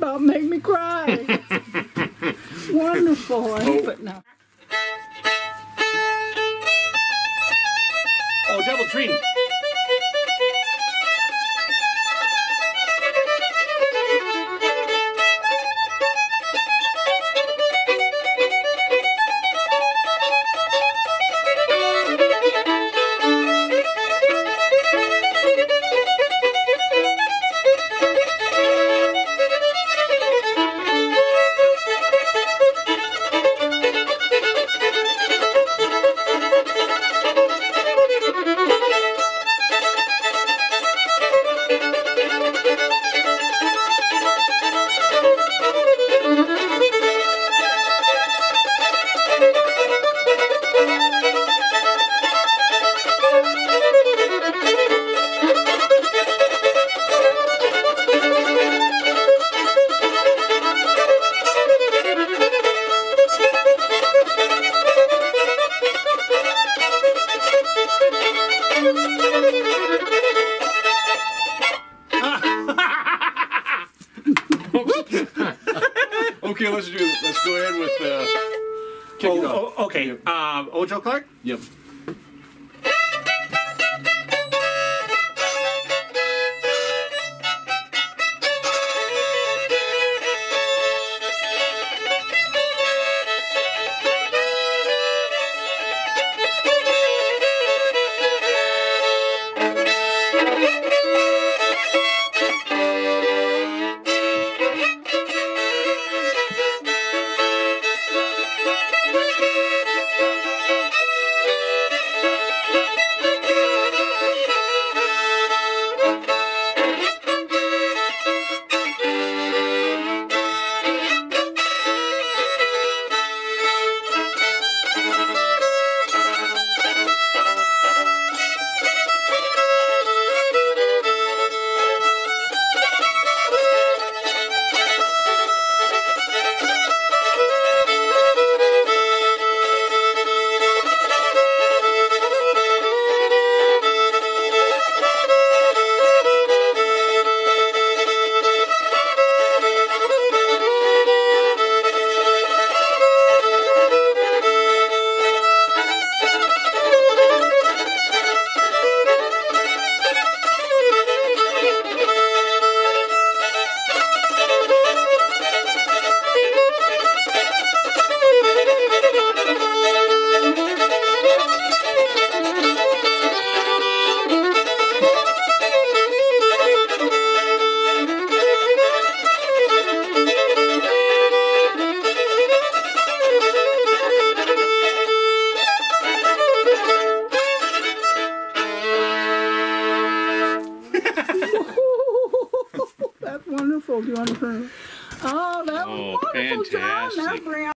about make me cry. Wonderful, I hope it not. Oh, Devil's Dream. Okay, let's do this. Let's go ahead with kick it off. Okay. Yep. Old Joe Clark? Yep. That's wonderful. Do you want to prove? Oh, that was wonderful, fantastic. John.